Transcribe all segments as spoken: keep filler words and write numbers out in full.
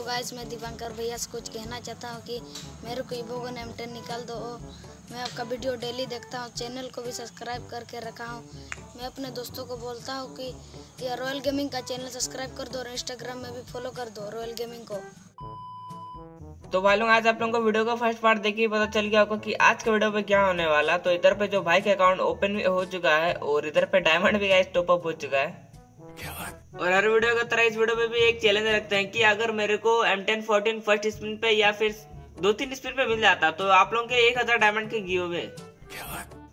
Hello guys, मैं दीपांकर भैया से कुछ कहना चाहता हूँ कि मेरे को ईबोगन एम टेन निकाल दो। मैं आपका वीडियो डेली देखता हूँ, चैनल को भी सब्सक्राइब करके रखा हूँ। मैं अपने दोस्तों को बोलता हूँ कि यह रॉयल गेमिंग का चैनल सब्सक्राइब कर दो और इंस्टाग्राम में भी फॉलो कर दो रॉयल गेमिंग को। तो भाई लोग, आज आप लोगों को वीडियो का फर्स्ट पार्ट देखिए, पता चल गया आपको कि आज के वीडियो पे क्या होने वाला। तो इधर पे जो भाई का अकाउंट ओपन भी हो चुका है और इधर पे डायमंड भी गाइस टॉप अप हो चुका है। और हर वीडियो की तरह इस वीडियो में भी एक चैलेंज रखते हैं कि अगर मेरे को M ten fourteen first spin पे या फिर दो तीन स्पिन पे मिल जाता तो आप लोगों के एक हजार डायमंड के गिव अवे।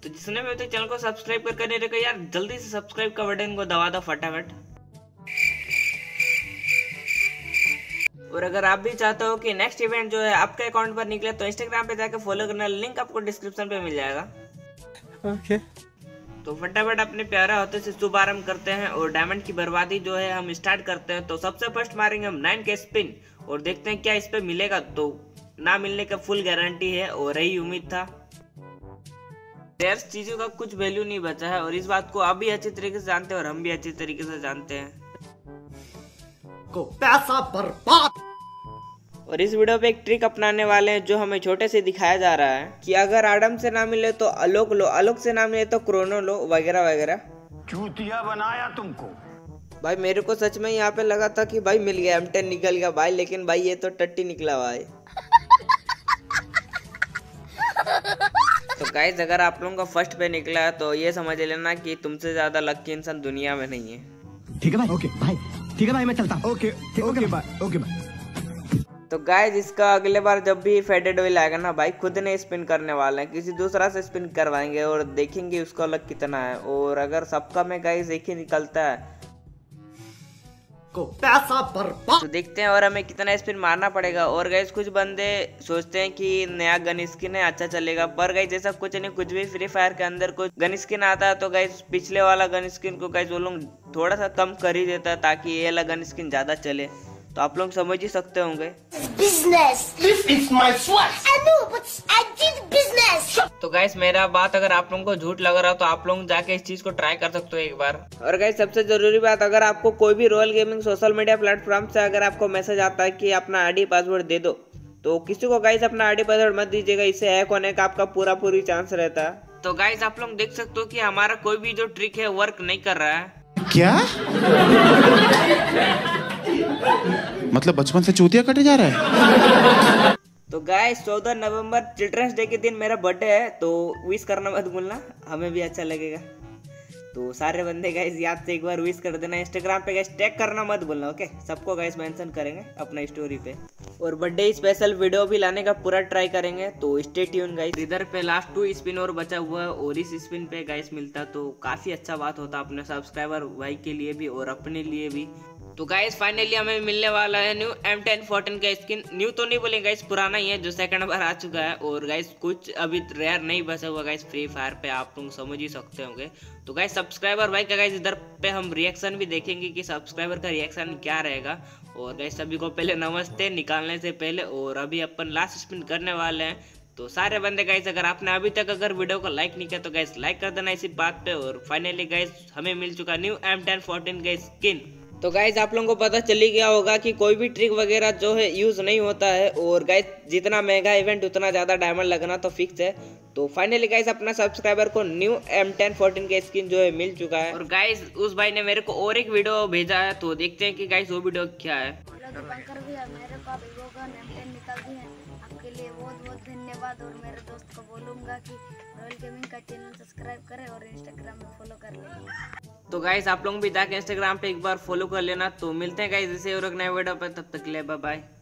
तो जिसने भी तो चैनल को सब्सक्राइब करके नहीं रखा यार, जल्दी से सब्सक्राइब का बटन को दबा दो फटाफट। और अगर आप भी चाहते हो कि नेक्स्ट इवेंट जो है आपके अकाउंट पर निकले तो इंस्टाग्राम पे जाकर फॉलो करना, लिंक आपको डिस्क्रिप्शन पे मिल जाएगा। okay. तो फटाफट अपने प्यारा होते से शुभारंभ करते हैं और डायमंड की बर्बादी जो है हम स्टार्ट करते हैं। तो सबसे फर्स्ट मारेंगे हम नाइन के स्पिन और देखते हैं क्या इस पे मिलेगा। तो ना मिलने का फुल गारंटी है और यही उम्मीद था। शेयर चीजों का कुछ वैल्यू नहीं बचा है और इस बात को आप भी अच्छी तरीके से जानते हैं और हम भी अच्छी तरीके से जानते हैं को पैसा बर्बाद। और इस वीडियो पे एक ट्रिक अपनाने वाले हैं जो हमें छोटे से दिखाया जा रहा है कि अगर आडम से ना मिले तो अलोक लो, अलोक से ना मिले तो क्रोनो लो, वगैरह वगैरह। चूतिया बनाया तुमको भाई। मेरे को सच में यहाँ पे लगा था कि भाई मिल गया, एम टेन निकल गया भाई, लेकिन भाई ये तो टट्टी निकला भाई। तो गाइस, अगर आप लोगों का फर्स्ट पे निकला है तो ये समझ लेना की तुमसे ज्यादा लकी इंसान दुनिया में नहीं है। ठीक है भाई, ओके भाई, ठीक है भाई, मैं चलता। ओके ओके भाई, ओके भाई। तो गाइस, इसका अगले बार जब भी फेडेड ऑयल आएगा ना भाई, खुद ने स्पिन करने वाले हैं, किसी दूसरा से स्पिन करवाएंगे और देखेंगे उसका लक कितना है। और अगर सबका में गाइस एक ही निकलता है को पैसा बर्बाद, तो देखते हैं और हमें कितना स्पिन मारना पड़ेगा। और गाइस, कुछ बंदे सोचते हैं कि नया गन स्किन है अच्छा चलेगा, पर गाइस जैसा कुछ नहीं, कुछ भी फ्री फायर के अंदर कुछ गन स्किन आता है तो गाइस पिछले वाला गन स्किन को गाइस वो लोग थोड़ा सा कम कर ही देता है ताकि ये वाला गन स्किन ज्यादा चले। तो आप लोग समझ ही सकते होंगे। तो गाइस, मेरा बात अगर आप लोगों को झूठ लग रहा हो तो आप लोग जाके इस चीज को ट्राई कर सकते हो एक बार। और गाइस, सबसे जरूरी बात, अगर आपको कोई भी Royal Gaming social media platform से अगर आपको मैसेज आता है कि अपना आईडी पासवर्ड दे दो, तो किसी को गाइस अपना आईडी पासवर्ड मत दीजिएगा, इससे हैक होने का आपका पूरा पूरी चांस रहता है। तो गाइस, आप लोग देख सकते हो कि हमारा कोई भी जो ट्रिक है वर्क नहीं कर रहा है। क्या मतलब बचपन से चूतिया कटे जा रहा है। तो गाइस, चौदह नवंबर चिल्ड्रंस डे के दिन मेरा बर्थडे है, तो विश करना मत भूलना, हमें भी अच्छा लगेगा। तो सारे बंदे गाइस याद से एक बार विश कर देना। इंस्टाग्राम पे गाइस टैग करना मत भूलना, ओके? सबको गाइस मेंशन करेंगे अपना स्टोरी पे और बर्थडे स्पेशल वीडियो भी लाने का पूरा ट्राई करेंगे। तो स्टे ट्यून गाइस। इधर पे लास्ट टू स्पिन और बचा हुआ है और इस स्पिन पे गाइस मिलता तो काफी अच्छा बात होता अपने सब्सक्राइबर भाई के लिए भी और अपने लिए भी। तो गाइस, फाइनली हमें मिलने वाला है न्यू एम टेन फोर्टीन का स्किन। न्यू तो नहीं बोलेंगे गाइस, पुराना ही है जो सेकंड बार आ चुका है। और गाइस, कुछ अभी रेयर नहीं बचा हुआ गाइस फ्री फायर पे, आप लोग समझ ही सकते होंगे। तो गाइस, सब्सक्राइबर भाई का गाइस इधर पे हम रिएक्शन भी देखेंगे कि सब्सक्राइबर का रिएक्शन क्या रहेगा। और गाइस, सभी को पहले नमस्ते निकालने से पहले। और अभी अपन लास्ट स्पिन करने वाले हैं। तो सारे बंदे गाइस, अगर आपने अभी तक अगर वीडियो को लाइक नहीं किया तो गाइस लाइक कर देना इसी बात पे। और फाइनली गाइस, हमें मिल चुका न्यू एम टेन फोर्टीन का स्किन। तो गाइस, आप लोगों को पता चल ही गया होगा कि कोई भी ट्रिक वगैरह जो है यूज़ नहीं होता है। और गाइस, जितना महंगा इवेंट उतना ज़्यादा डायमंड लगना तो फिक्स है। तो फाइनली गाइस, अपना सब्सक्राइबर को न्यू एम टेन फोर्टीन का स्किन जो है मिल चुका है। और गाइस, उस भाई ने मेरे को और एक वीडियो भेजा है, तो देखते हैं कि गाइस वो वीडियो क्या है। आपके लिए बहुत बहुत धन्यवाद। और मेरे दोस्त को बोलूंगा कि रॉयल गेमिंग का चैनल सब्सक्राइब करें और इंस्टाग्राम में फॉलो कर लें। तो गाइस, आप लोग भी जाके इंस्टाग्राम पे एक बार फॉलो कर लेना। तो मिलते हैं गाइस इसे और एक नए वीडियो पर, तब तक के लिए बाय बाय।